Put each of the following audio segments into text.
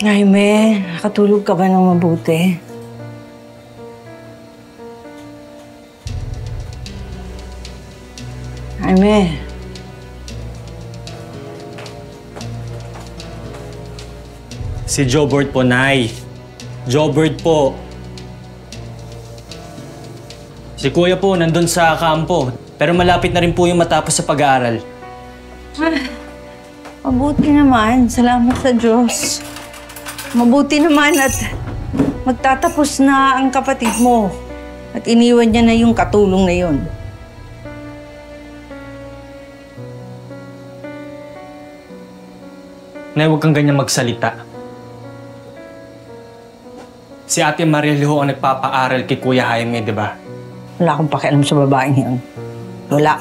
Jaime, nakatulog ka ba ng mabuti? Jaime. Si Jobert po, Nay. Jobert po. Si Kuya po, nandun sa kampo. Pero malapit na rin po yung matapos sa pag-aaral. Ah, mabuti naman. Salamat sa Diyos. Mabuti naman at magtatapos na ang kapatid mo at iniwan niya na yung katulong na yun. Nay, huwag kang ganyan magsalita. Si Ate Mariel ho ang nagpapaaral kay Kuya Jaime, di ba? Wala akong pakialam sa babaeng yun. Wala.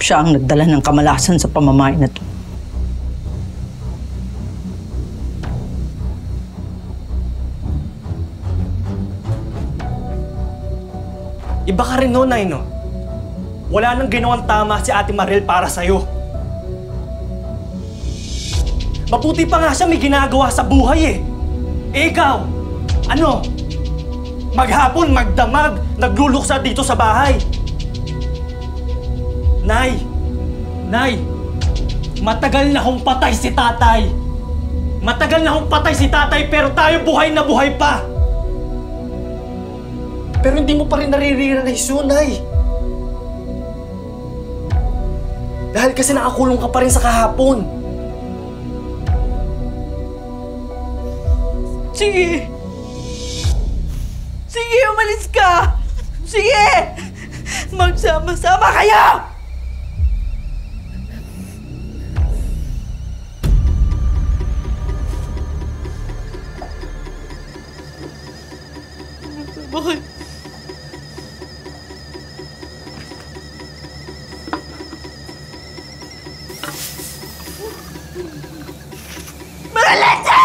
Siya ang nagdala ng kamalasan sa pamamahay na to. Iba ka rin noon, Nay, no? Wala nang ginawang tama si Ate Mariel para sa'yo. Mabuti pa nga siya may ginagawa sa buhay, eh. Eh, ikaw, ano? Maghapon, magdamag, nagluluksa dito sa bahay. Nay! Nay! Matagal na hong patay si tatay! Matagal na hong patay si tatay pero tayo buhay na buhay pa! Pero hindi mo pa rin nare-realize yun, Nay. Dahil kasi nakakulong ka pa rin sa kahapon. Sige! Sige, umalis ka! Sige! Magsama-sama kayo! Bakit? Malalasa!